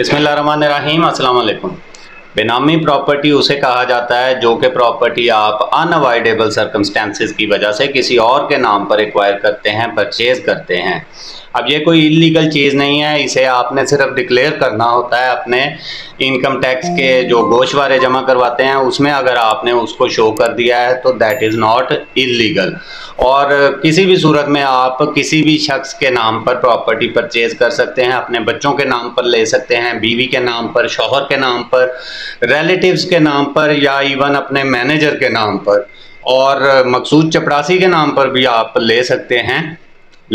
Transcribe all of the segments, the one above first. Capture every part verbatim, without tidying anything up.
बिस्मिल्लाहिर्रहमानिर्रहीम। अस्सलाम वालेकुम। बेनामी प्रॉपर्टी उसे कहा जाता है जो कि प्रॉपर्टी आप अनअवॉइडेबल सर्कमस्टेंसेस की वजह से किसी और के नाम पर एक्वायर करते हैं, परचेज़ करते हैं। अब ये कोई इलीगल चीज़ नहीं है, इसे आपने सिर्फ डिक्लेयर करना होता है अपने इनकम टैक्स के जो गोशवारे जमा करवाते हैं उसमें। अगर आपने उसको शो कर दिया है तो दैट इज़ नॉट इलीगल। और किसी भी सूरत में आप किसी भी शख्स के नाम पर प्रॉपर्टी परचेज़ कर सकते हैं, अपने बच्चों के नाम पर ले सकते हैं, बीवी के नाम पर, शौहर के नाम पर, रिलेटिव्स के नाम पर या इवन अपने मैनेजर के नाम पर और मकसूद चपरासी के नाम पर भी आप ले सकते हैं।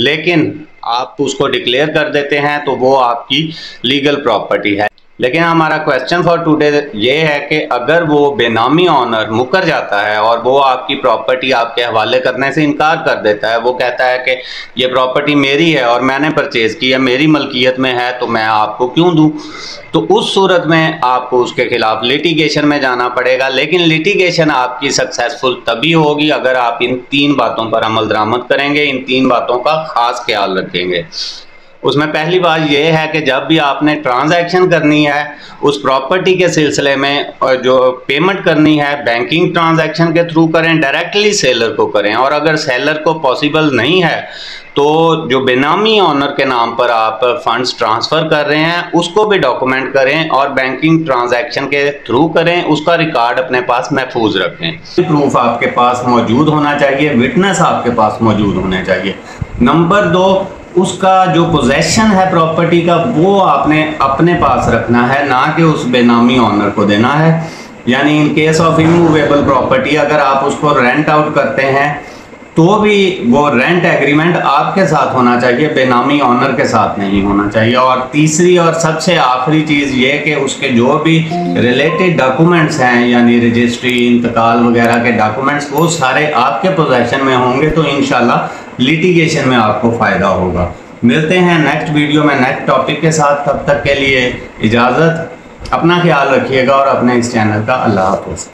लेकिन आप उसको डिक्लेयर कर देते हैं तो वो आपकी लीगल प्रॉपर्टी है। लेकिन हमारा क्वेश्चन फॉर टुडे ये है कि अगर वो बेनामी ऑनर मुकर जाता है और वो आपकी प्रॉपर्टी आपके हवाले करने से इनकार कर देता है, वो कहता है कि ये प्रॉपर्टी मेरी है और मैंने परचेज़ की है, मेरी मलकियत में है तो मैं आपको क्यों दूं, तो उस सूरत में आपको उसके खिलाफ लिटिगेशन में जाना पड़ेगा। लेकिन लिटिगेशन आपकी सक्सेसफुल तभी होगी अगर आप इन तीन बातों पर अमल दरामद करेंगे, इन तीन बातों का खास ख्याल रखेंगे। उसमें पहली बात यह है कि जब भी आपने ट्रांजैक्शन करनी है उस प्रॉपर्टी के सिलसिले में और जो पेमेंट करनी है बैंकिंग ट्रांजैक्शन के थ्रू करें, डायरेक्टली सेलर को करें। और अगर सेलर को पॉसिबल नहीं है तो जो बेनामी ऑनर के नाम पर आप फंड्स ट्रांसफ़र कर रहे हैं उसको भी डॉक्यूमेंट करें और बैंकिंग ट्रांजैक्शन के थ्रू करें, उसका रिकॉर्ड अपने पास महफूज रखें। प्रूफ आपके पास मौजूद होना चाहिए, विटनेस आपके पास मौजूद होने चाहिए। नंबर दो, उसका जो पोजेशन है प्रॉपर्टी का वो आपने अपने पास रखना है, ना कि उस बेनामी ऑनर को देना है। यानी in case of immovable property अगर आप उसको रेंट आउट करते हैं तो भी वो रेंट एग्रीमेंट आपके साथ होना चाहिए, बेनामी ऑनर के साथ नहीं होना चाहिए। और तीसरी और सबसे आखिरी चीज़ ये कि उसके जो भी रिलेटेड डॉक्यूमेंट्स हैं यानी रजिस्ट्री, इंतकाल वगैरह के डॉक्यूमेंट्स वो सारे आपके पोजेशन में होंगे तो इंशाल्लाह लिटिगेशन में आपको फ़ायदा होगा। मिलते हैं नेक्स्ट वीडियो में नेक्स्ट टॉपिक के साथ। तब तक के लिए इजाज़त, अपना ख्याल रखिएगा और अपने इस चैनल का अल्लाह हाफ़िज़।